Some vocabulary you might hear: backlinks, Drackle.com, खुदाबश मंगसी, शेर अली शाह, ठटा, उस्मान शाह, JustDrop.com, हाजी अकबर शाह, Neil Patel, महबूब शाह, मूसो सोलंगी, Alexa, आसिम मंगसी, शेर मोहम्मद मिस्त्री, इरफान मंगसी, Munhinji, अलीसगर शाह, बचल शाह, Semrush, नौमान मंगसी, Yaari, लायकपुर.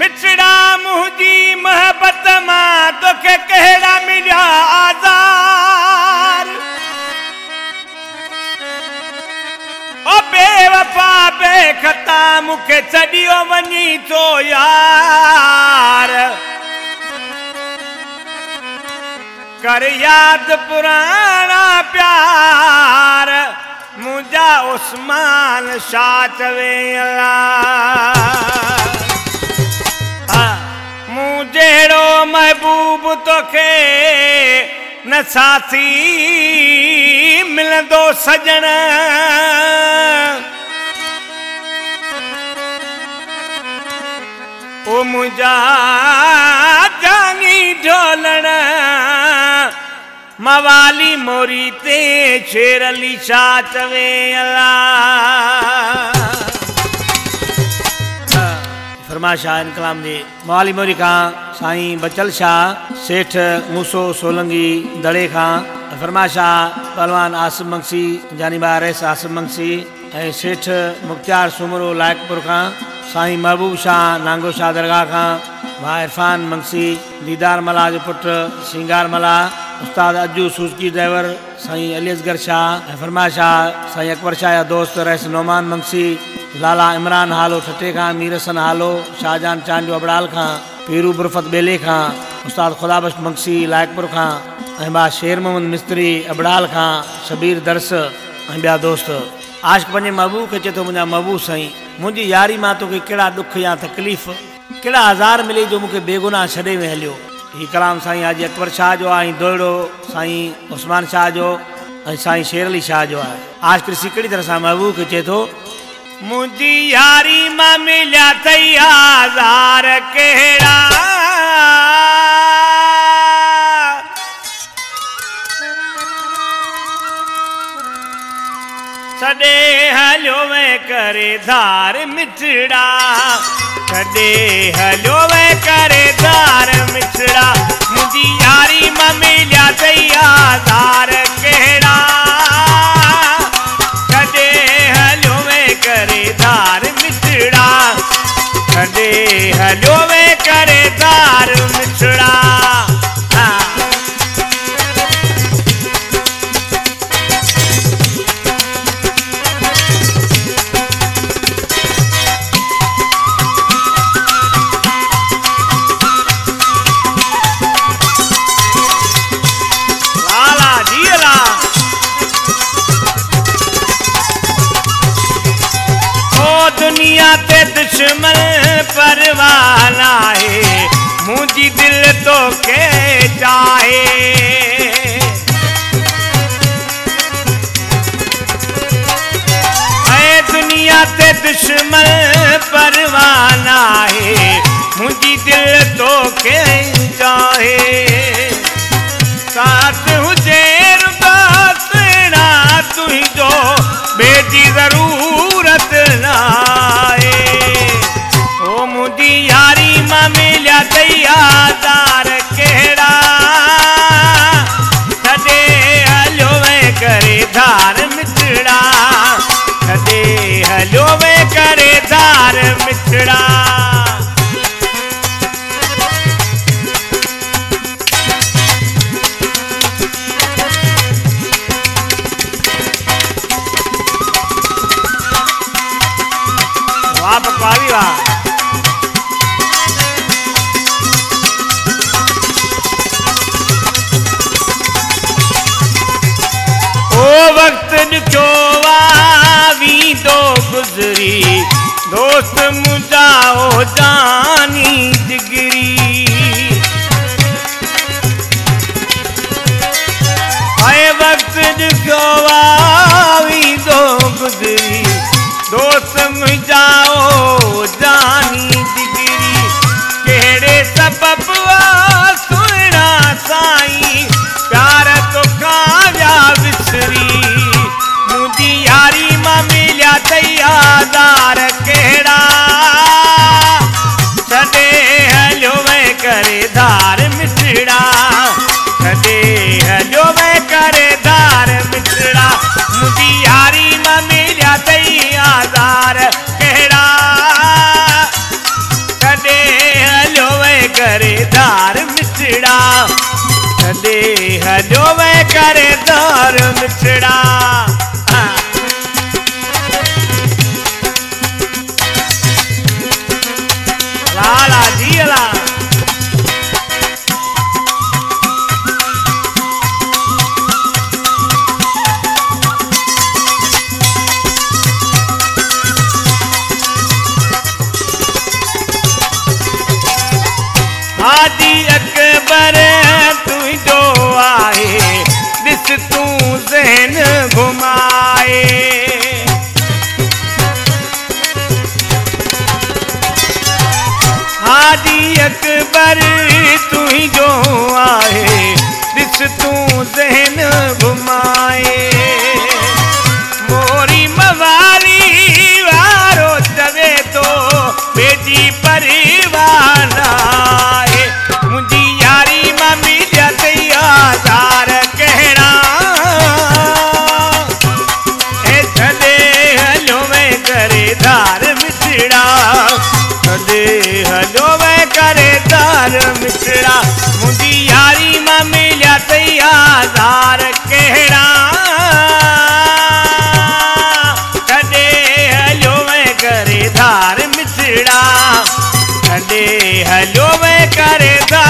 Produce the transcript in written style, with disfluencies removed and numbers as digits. मिठड़ा मुहदी मोहब्बत मां तोखे कहड़ा मिलिया आजार ओ बेवफा बेखता मुखे छड़ियो वनी तो यार कर याद पुराना प्यार मुझा उस्मान शाह चवे मुझेड़ो महबूब तोखे न साथी मिलंदो सजण ओ मुझा जानी ढोलण मवाली मोरी ते शेर अली शाह चवे फरमाइश आहे कलाम जी मवाली मोरी खां साईं बचल शाह सेठ मूसो सोलंगी दड़े खां फरमाइश आहे पहलवान आसिम मंगसी जानिबा रेस आसिम मंगसी ऐं सेठ मुख्तियार सुमरो लायकपुर खां साईं महबूब शाह नांगो शाह दरगाह खां मां इरफान मंगसी दीदार मला जो पुटु सिंगार मला उस्ताद अज्जू सूसकी ड्राइवर साईं अलीसगर शाह फरमाइश आहे साईं अकबर शाह या दोस्त रईस नौमान मंगसी लाला इमरान हालो ठटे खां मीरसन हालो शाहजहान चांडो अबड़ाल खां पीरू बुरफत बेले खां उस्ताद खुदाबश मंगसी लायकपुर खां ऐं मां शेर मोहम्मद मिस्त्री अबड़ाल खां शबीर दर्स ऐं ॿिया दोस्त आशिक़ पंहिंजे महबूब खे चए थो मुंहिंजा महबूब साईं मुंहिंजी यारी मां तोखे कहिड़ा दुख या तकलीफ़ कहिड़ा आज़ार मिले जो मूंखे बेगुनाह छॾे में हलियो ही कलाम साईं हाजी अकबर शाह जो आहे दोहिड़ो साईं उस्मान शाह जो ऐं साईं शेर अली शाह जो आहे आशिक़ ॾिसी कहिड़ी तरह सां महबूब खे चए थो मुंहिंजी यारी मां मिलिया अथई आज़ार कहिड़ा छॾे हलियो वे करे धार मिठड़ा छॾे हलियो वे करे धार मिठड़ा मुंहिंजी यारी मां मिलिया अथई आज़ार कहिड़ा छॾे हलियो वे करे धार मिठड़ा छॾे हलियो वे करे धार मिठड़ा दुश्मन परवाना है मुझी दिल तो के चाहे दुनिया ते दुश्मन परवाना है मुझी दिल तो के चाहे साथ हुजे रुबातना तुझो बेटी जरूरत ना यादार केड़ा छे हलो में करे धार मिठड़ा छे हलो में करे धार मिठड़ा वाह पकवाड़ी वाह वक्त ॾिठो वींदो गुज़री दोस्त मुंहिंजा ओ जानी जिगरी ऐं वक्त ॾिठो वींदो गुज़री दोस्त मुंहिंजा ओ जानी जिगरी कहिड़े सबब सुहिणा साईं प्यार तोखां जा विसरी यारी मां मिलिया अथई आज़ार कहिड़ा देह जो वह करे दारुम छड़ा लाला जी ला आदि अकबर तू जो आए दिस तू जहन घुमाए आदि अकबर तू जो आए दिस तू जहन घुमाए मोरी मवाली वारो तवे तो बेजी परिवाना मिश्रा मुझी यारी मां मिला तैयार कहना कदे हलो मैं करे धार मिश्रा कदे हलो मैं करे धार।